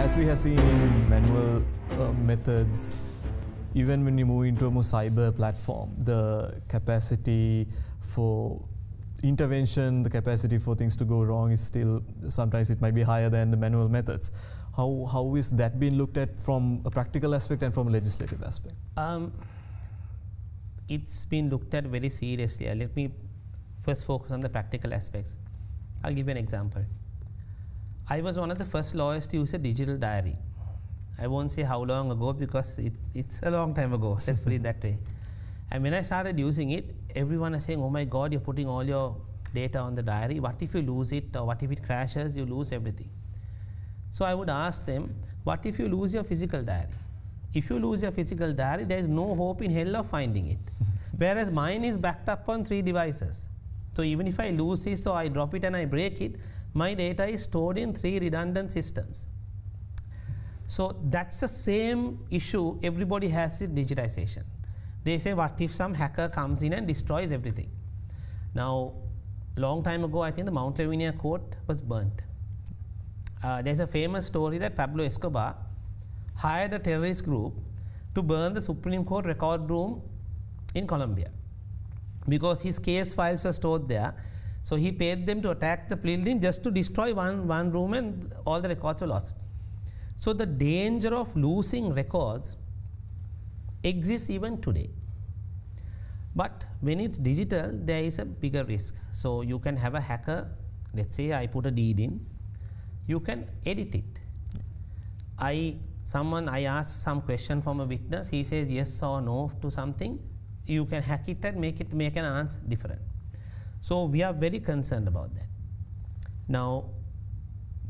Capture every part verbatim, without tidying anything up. As we have seen in manual uh, methods, even when you move into a more cyber platform, the capacity for intervention, the capacity for things to go wrong is still, sometimes it might be higher than the manual methods. How, how is that being looked at from a practical aspect and from a legislative aspect? Um, it's been looked at very seriously. Let me first focus on the practical aspects. I'll give you an example. I was one of the first lawyers to use a digital diary. I won't say how long ago because it, it's a long time ago, let's put it that way. And when I started using it, everyone is saying, oh my God, you're putting all your data on the diary. What if you lose it, or what if it crashes? You lose everything. So I would ask them, what if you lose your physical diary? If you lose your physical diary, there is no hope in hell of finding it. Whereas mine is backed up on three devices. So even if I lose this, or I drop it and I break it, my data is stored in three redundant systems. So that's the same issue everybody has with digitization. They say, what if some hacker comes in and destroys everything? Now, long time ago, I think the Mount Lavinia court was burnt. Uh, there's a famous story that Pablo Escobar hired a terrorist group to burn the Supreme Court record room in Colombia because his case files were stored there. So he paid them to attack the building just to destroy one, one room, and all the records were lost. So the danger of losing records exists even today. But when it's digital, there is a bigger risk. So you can have a hacker, let's say I put a deed in, you can edit it. I, someone, I ask some question from a witness, he says yes or no to something, you can hack it and make it make an answer different. So we are very concerned about that. Now,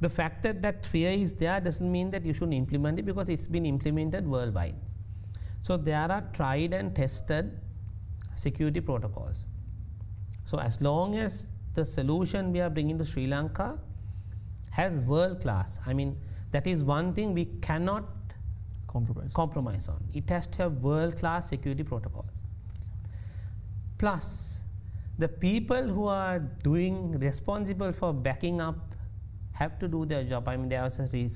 the fact that that fear is there doesn't mean that you shouldn't implement it, because it's been implemented worldwide. So there are tried and tested security protocols. So as long as the solution we are bringing to Sri Lanka has world class, I mean, that is one thing we cannot compromise, compromise on. It has to have world class security protocols. Plus, the people who are doing responsible for backing up have to do their job. I mean, there was a re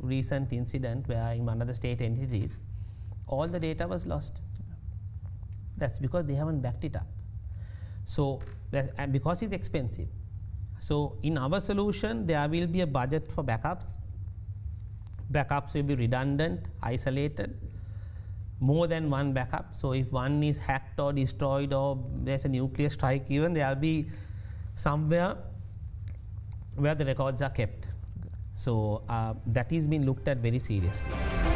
recent incident where in one of the state entities, all the data was lost. That's because they haven't backed it up. So, and because it's expensive. So in our solution, there will be a budget for backups. Backups will be redundant, isolated, more than one backup. So if one is hacked or destroyed, or there's a nuclear strike even, there will be somewhere where the records are kept. So uh, that is being looked at very seriously.